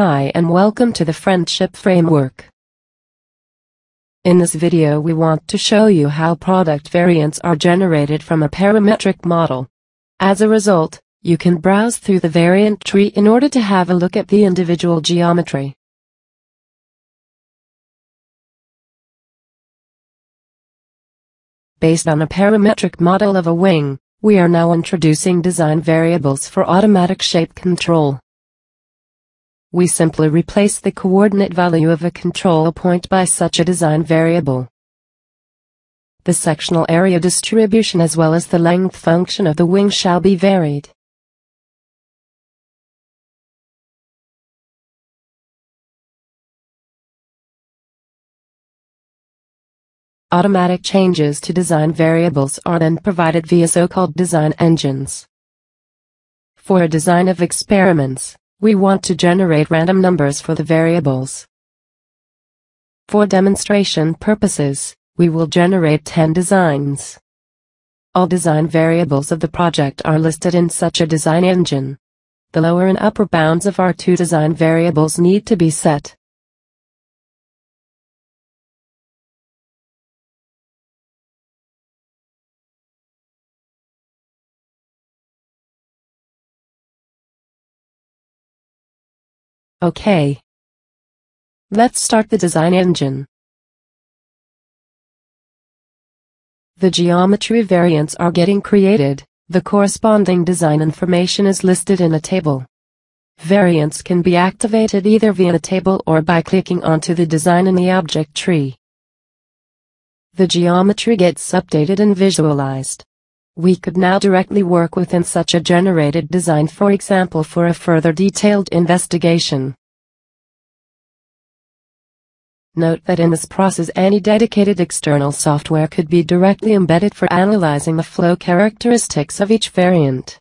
Hi and welcome to the Friendship Framework. In this video we want to show you how product variants are generated from a parametric model. As a result, you can browse through the variant tree in order to have a look at the individual geometry. Based on a parametric model of a wing, we are now introducing design variables for automatic shape control. We simply replace the coordinate value of a control point by such a design variable. The sectional area distribution as well as the length function of the wing shall be varied. Automatic changes to design variables are then provided via so-called design engines. For a design of experiments, we want to generate random numbers for the variables. For demonstration purposes, we will generate 10 designs. All design variables of the project are listed in such a design engine. The lower and upper bounds of our two design variables need to be set. OK. Let's start the design engine. The geometry variants are getting created, the corresponding design information is listed in a table. Variants can be activated either via a table or by clicking onto the design in the object tree. The geometry gets updated and visualized. We could now directly work within such a generated design, for example, for a further detailed investigation. Note that in this process any dedicated external software could be directly embedded for analyzing the flow characteristics of each variant.